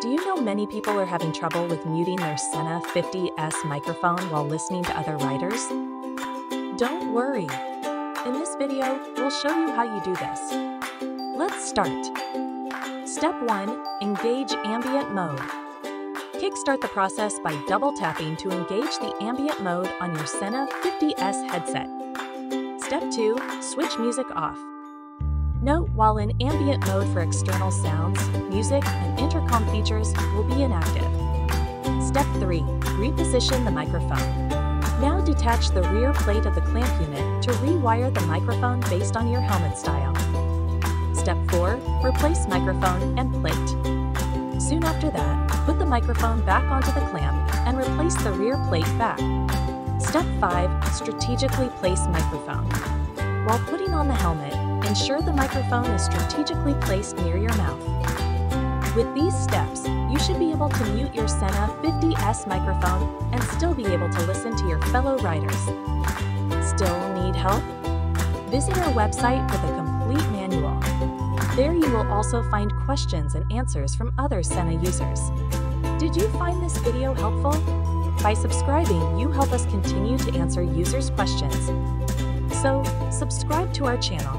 Do you know many people are having trouble with muting their Sena 50S microphone while listening to other writers? Don't worry. In this video, we'll show you how you do this. Let's start. Step 1. Engage ambient mode. Kickstart the process by double-tapping to engage the ambient mode on your Sena 50S headset. Step 2. Switch music off. Note, while in ambient mode for external sounds, music, and intercom features will be inactive. Step 3. Reposition the microphone. Now detach the rear plate of the clamp unit to rewire the microphone based on your helmet style. Step 4. Replace microphone and plate. Soon after that, put the microphone back onto the clamp and replace the rear plate back. Step 5. Strategically place microphone. While putting on the helmet, ensure the microphone is strategically placed near your mouth. With these steps, you should be able to mute your Sena 50S microphone and still be able to listen to your fellow writers. Still need help? Visit our website for the complete manual. There you will also find questions and answers from other Sena users. Did you find this video helpful? By subscribing, you help us continue to answer users' questions. So, subscribe to our channel.